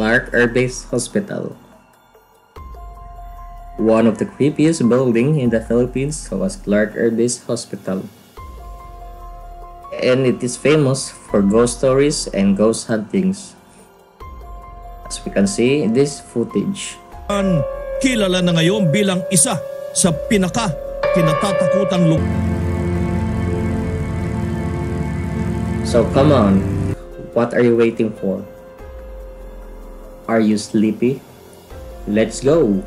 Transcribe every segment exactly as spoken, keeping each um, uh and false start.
Clark Airbase Hospital. One of the creepiest buildings in the Philippines was Clark Airbase Hospital, and it is famous for ghost stories and ghost huntings. As we can see in this footage. Kilala na ngayon bilang isa sa pinaka kinatatakutang lugar. So come on, what are you waiting for? Are you sleepy? Let's go!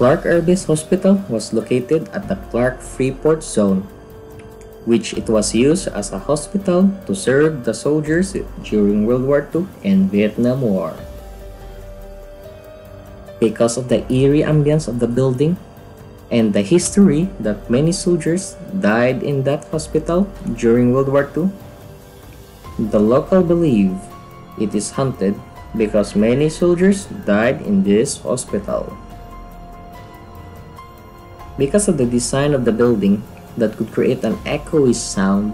Clark Airbase Hospital was located at the Clark Freeport Zone, which it was used as a hospital to serve the soldiers during World War Two and Vietnam War. Because of the eerie ambience of the building and the history that many soldiers died in that hospital during World War Two, the local believe it is haunted because many soldiers died in this hospital. Because of the design of the building that could create an echoey sound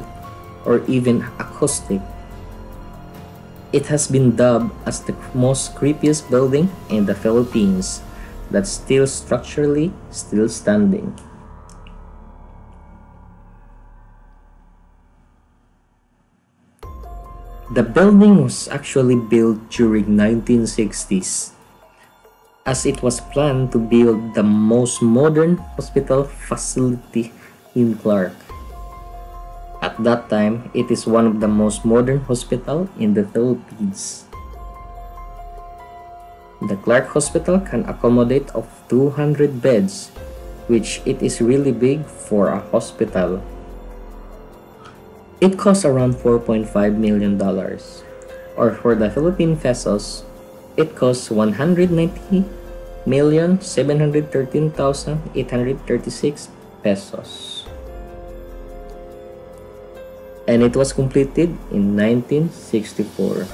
or even acoustic, it has been dubbed as the most creepiest building in the Philippines that's still structurally still standing. The building was actually built during nineteen sixties. As it was planned to build the most modern hospital facility in Clark. At that time, it is one of the most modern hospitals in the Philippines. The Clark Hospital can accommodate of two hundred beds, which it is really big for a hospital. It costs around four point five million dollars, or for the Philippine pesos, it costs one hundred ninety million seven hundred thirteen thousand eight hundred thirty-six pesos. And it was completed in nineteen sixty-four.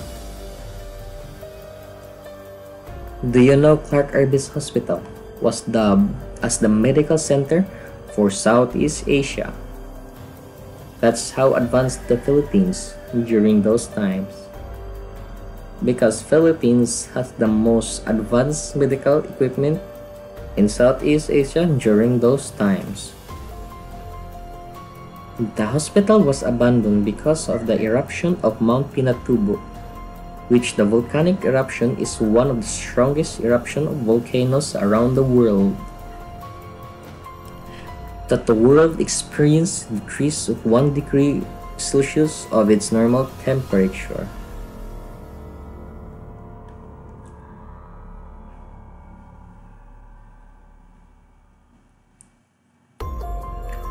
Do you know Clark Airbase Hospital was dubbed as the medical center for Southeast Asia? That's how advanced the Philippines during those times. Because Philippines has the most advanced medical equipment in Southeast Asia during those times. The hospital was abandoned because of the eruption of Mount Pinatubo, which the volcanic eruption is one of the strongest eruption of volcanoes around the world. That the world experienced a decrease of one degree Celsius of its normal temperature.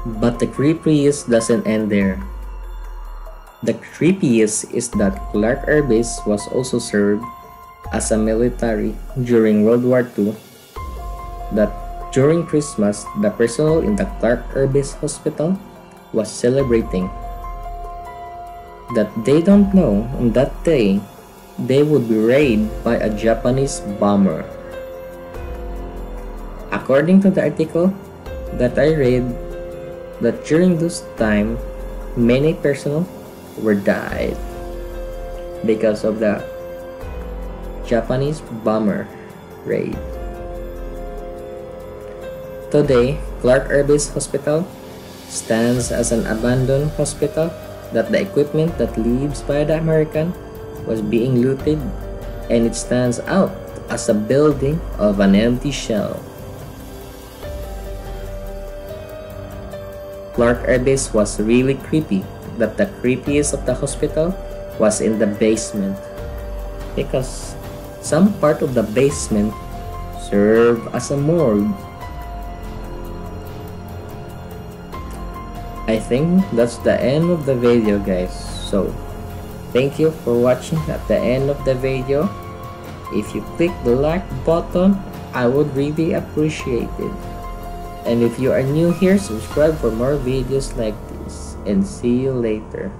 But the creepiest doesn't end there. The creepiest is that Clark Airbase was also served as a military during World War Two, that during Christmas, the personnel in the Clark Airbase Hospital was celebrating. That they don't know on that day, they would be raided by a Japanese bomber. According to the article that I read, that during this time, many personnel were died because of the Japanese bomber raid. Today, Clark Airbase Hospital stands as an abandoned hospital that the equipment that leaves by the American was being looted, and it stands out as a building of an empty shell. Clark Airbase was really creepy, but the creepiest of the hospital was in the basement, because some part of the basement served as a morgue. I think that's the end of the video, guys, so thank you for watching. At the end of the video, if you click the like button, I would really appreciate it. And if you are new here, subscribe for more videos like this, and see you later.